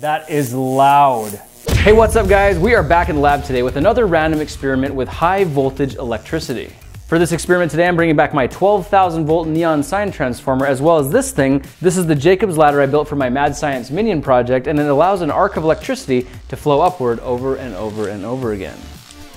That is loud. Hey, what's up guys? We are back in the lab today with another random experiment with high voltage electricity. For this experiment today, I'm bringing back my 12,000 volt neon sign transformer as well as this thing. This is the Jacob's Ladder I built for my Mad Science Minion project, and it allows an arc of electricity to flow upward over and over and over again.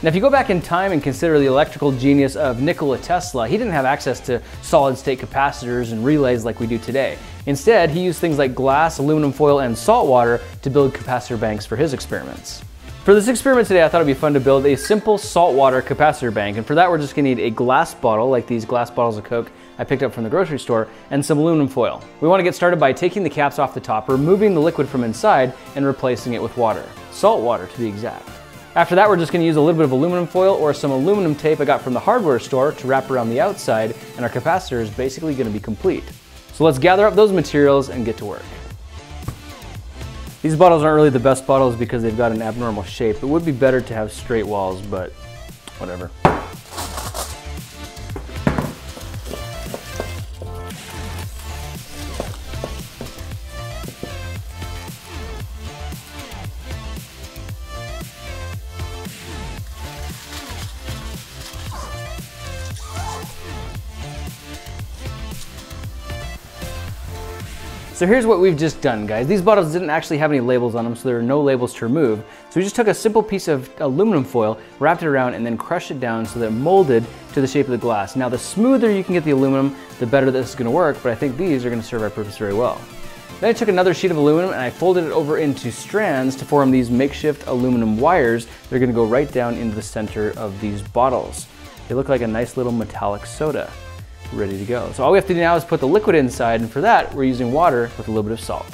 Now, if you go back in time and consider the electrical genius of Nikola Tesla, he didn't have access to solid state capacitors and relays like we do today. Instead, he used things like glass, aluminum foil, and salt water to build capacitor banks for his experiments. For this experiment today, I thought it'd be fun to build a simple saltwater capacitor bank, and for that we're just gonna need a glass bottle, like these glass bottles of Coke I picked up from the grocery store, and some aluminum foil. We wanna get started by taking the caps off the top, removing the liquid from inside, and replacing it with water. Salt water, to be exact. After that, we're just gonna use a little bit of aluminum foil or some aluminum tape I got from the hardware store to wrap around the outside, and our capacitor is basically gonna be complete. So let's gather up those materials and get to work. These bottles aren't really the best bottles because they've got an abnormal shape. It would be better to have straight walls, but whatever. So here's what we've just done, guys. These bottles didn't actually have any labels on them, so there are no labels to remove. So we just took a simple piece of aluminum foil, wrapped it around, and then crushed it down so that it molded to the shape of the glass. Now, the smoother you can get the aluminum, the better this is gonna work, but I think these are gonna serve our purpose very well. Then I took another sheet of aluminum and I folded it over into strands to form these makeshift aluminum wires that are gonna go right down into the center of these bottles. They look like a nice little metallic soda. Ready to go. So all we have to do now is put the liquid inside, and for that we're using water with a little bit of salt.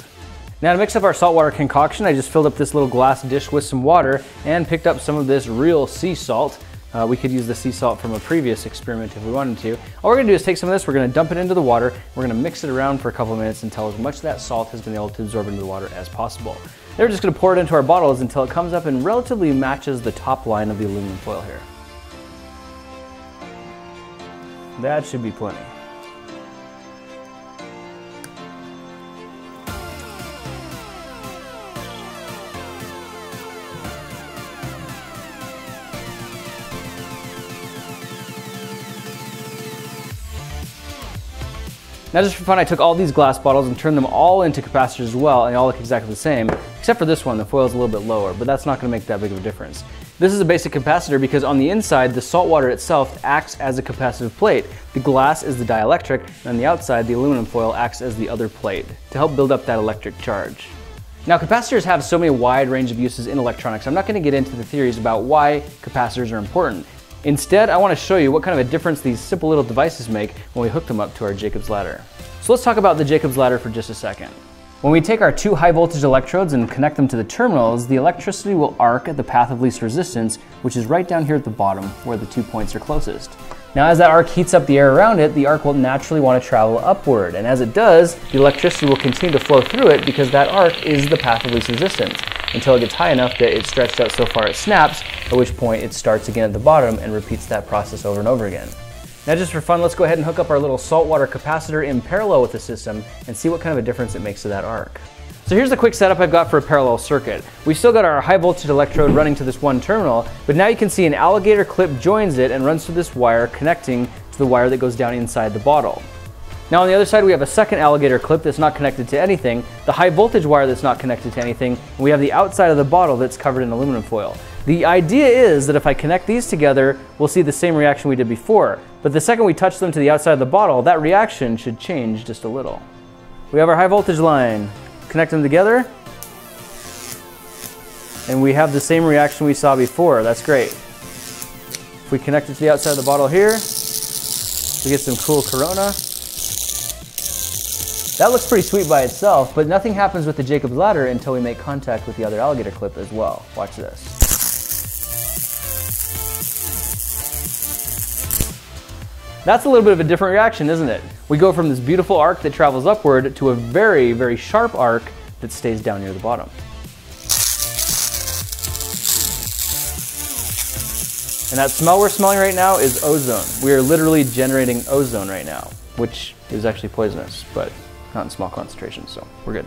Now, to mix up our saltwater concoction, I just filled up this little glass dish with some water and picked up some of this real sea salt. We could use the sea salt from a previous experiment if we wanted to. All we're gonna do is take some of this, we're gonna dump it into the water, we're gonna mix it around for a couple of minutes until as much of that salt has been able to absorb into the water as possible. Then we're just gonna pour it into our bottles until it comes up and relatively matches the top line of the aluminum foil here. That should be plenty. Now, just for fun, I took all these glass bottles and turned them all into capacitors as well, and they all look exactly the same, except for this one. The foil's a little bit lower, but that's not gonna make that big of a difference. This is a basic capacitor because on the inside, the salt water itself acts as a capacitive plate. The glass is the dielectric, and on the outside, the aluminum foil acts as the other plate to help build up that electric charge. Now, capacitors have so many wide range of uses in electronics. I'm not gonna get into the theories about why capacitors are important. Instead, I want to show you what kind of a difference these simple little devices make when we hook them up to our Jacob's Ladder. So let's talk about the Jacob's Ladder for just a second. When we take our two high voltage electrodes and connect them to the terminals, the electricity will arc at the path of least resistance, which is right down here at the bottom where the two points are closest. Now, as that arc heats up the air around it, the arc will naturally want to travel upward, and as it does, the electricity will continue to flow through it because that arc is the path of least resistance, until it gets high enough that it's stretched out so far it snaps, at which point it starts again at the bottom and repeats that process over and over again. Now, just for fun, let's go ahead and hook up our little saltwater capacitor in parallel with the system and see what kind of a difference it makes to that arc. So here's the quick setup I've got for a parallel circuit. We've still got our high voltage electrode running to this one terminal, but now you can see an alligator clip joins it and runs through this wire, connecting to the wire that goes down inside the bottle. Now, on the other side, we have a second alligator clip that's not connected to anything, the high voltage wire that's not connected to anything, and we have the outside of the bottle that's covered in aluminum foil. The idea is that if I connect these together, we'll see the same reaction we did before, but the second we touch them to the outside of the bottle, that reaction should change just a little. We have our high voltage line, connect them together, and we have the same reaction we saw before. That's great. If we connect it to the outside of the bottle here, we get some cool Corona. That looks pretty sweet by itself, but nothing happens with the Jacob's Ladder until we make contact with the other alligator clip as well. Watch this. That's a little bit of a different reaction, isn't it? We go from this beautiful arc that travels upward to a very, very sharp arc that stays down near the bottom. And that smell we're smelling right now is ozone. We are literally generating ozone right now, which is actually poisonous, but not in small concentrations, so we're good.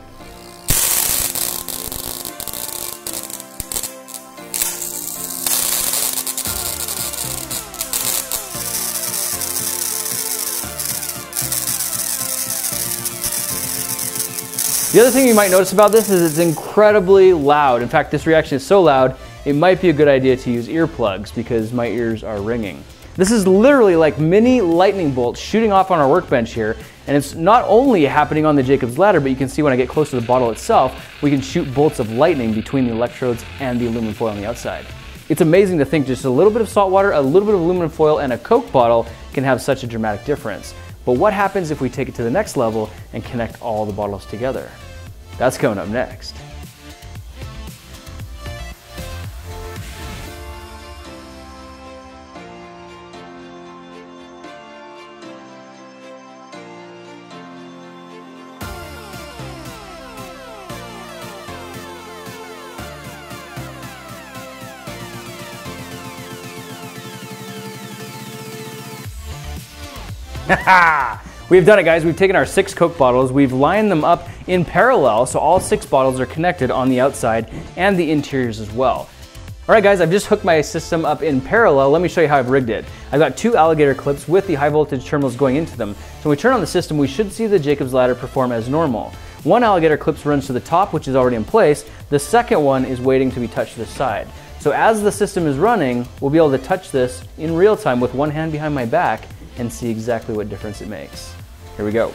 The other thing you might notice about this is it's incredibly loud. In fact, this reaction is so loud, it might be a good idea to use earplugs because my ears are ringing. This is literally like mini lightning bolts shooting off on our workbench here, and it's not only happening on the Jacob's Ladder, but you can see when I get close to the bottle itself, we can shoot bolts of lightning between the electrodes and the aluminum foil on the outside. It's amazing to think just a little bit of salt water, a little bit of aluminum foil, and a Coke bottle can have such a dramatic difference. But what happens if we take it to the next level and connect all the bottles together? That's coming up next. We've done it, guys. We've taken our 6 Coke bottles, we've lined them up in parallel so all 6 bottles are connected on the outside and the interiors as well. All right, guys, I've just hooked my system up in parallel. Let me show you how I've rigged it. I've got 2 alligator clips with the high voltage terminals going into them. So when we turn on the system, we should see the Jacob's Ladder perform as normal. One alligator clip runs to the top, which is already in place. The second one is waiting to be touched to the side. So as the system is running, we'll be able to touch this in real time with one hand behind my back and see exactly what difference it makes. Here we go.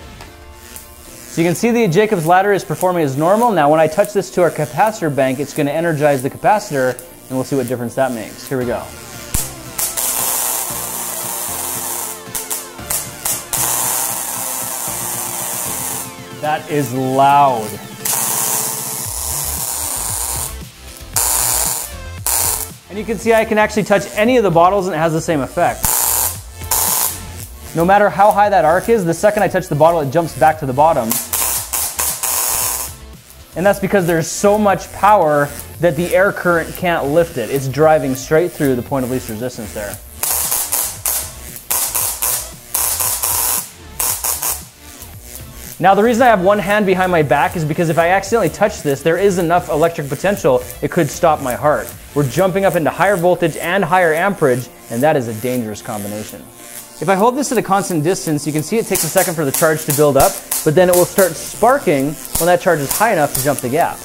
So you can see the Jacob's Ladder is performing as normal. Now when I touch this to our capacitor bank, it's gonna energize the capacitor and we'll see what difference that makes. Here we go. That is loud. And you can see I can actually touch any of the bottles and it has the same effect. No matter how high that arc is, the second I touch the bottle, it jumps back to the bottom. And that's because there's so much power that the air current can't lift it. It's driving straight through the point of least resistance there. Now the reason I have one hand behind my back is because if I accidentally touch this, there is enough electric potential, it could stop my heart. We're jumping up into higher voltage and higher amperage, and that is a dangerous combination. If I hold this at a constant distance, you can see it takes a second for the charge to build up, but then it will start sparking when that charge is high enough to jump the gap.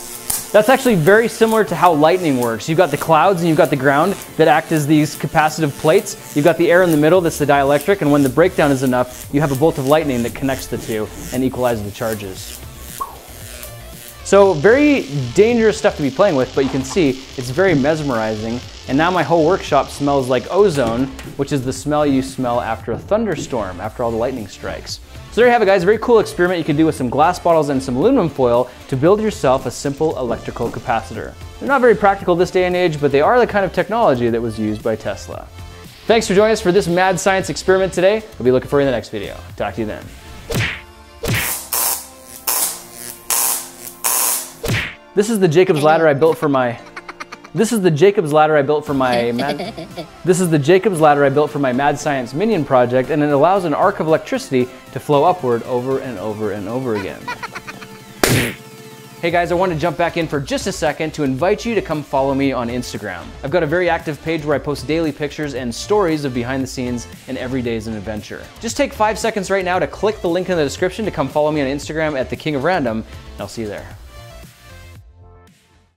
That's actually very similar to how lightning works. You've got the clouds and you've got the ground that act as these capacitive plates. You've got the air in the middle that's the dielectric, and when the breakdown is enough, you have a bolt of lightning that connects the two and equalizes the charges. So very dangerous stuff to be playing with, but you can see it's very mesmerizing. And now my whole workshop smells like ozone, which is the smell you smell after a thunderstorm, after all the lightning strikes. So there you have it, guys, a very cool experiment you can do with some glass bottles and some aluminum foil to build yourself a simple electrical capacitor. They're not very practical this day and age, but they are the kind of technology that was used by Tesla. Thanks for joining us for this mad science experiment today. We'll be looking for you in the next video. Talk to you then. This is the Jacob's Ladder I built for my Mad Science Minion project, and it allows an arc of electricity to flow upward over and over and over again. Hey guys, I want to jump back in for just a second to invite you to come follow me on Instagram. I've got a very active page where I post daily pictures and stories of behind the scenes, and every day is an adventure. Just take 5 seconds right now to click the link in the description to come follow me on Instagram at TheKingOfRandom, and I'll see you there.